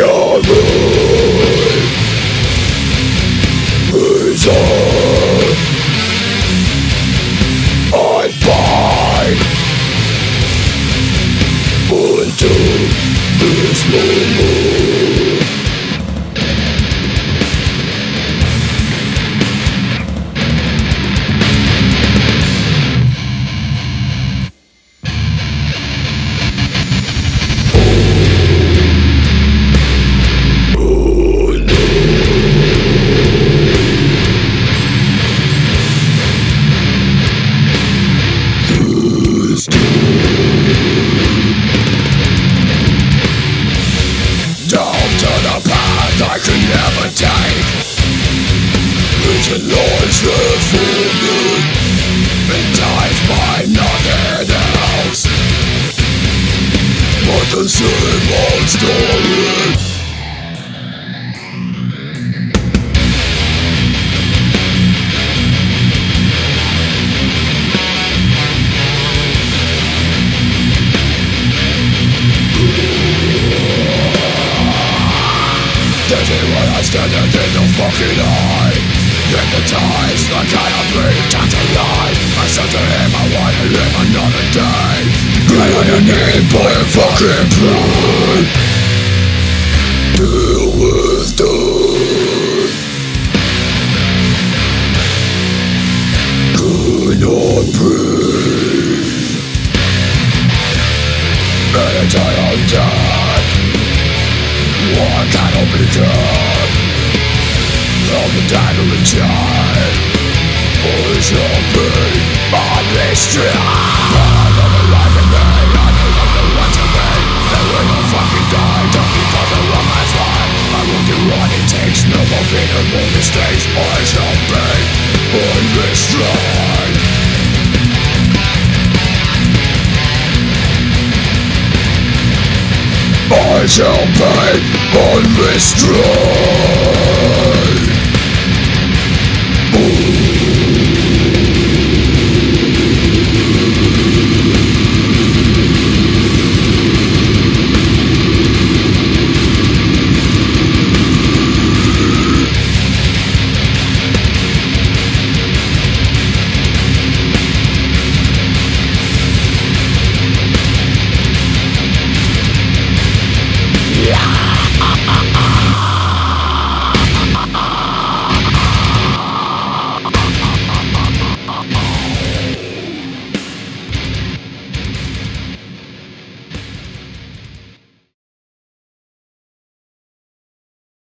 shall ruin. Reason I find unto this moment. I shall pay unrestrained.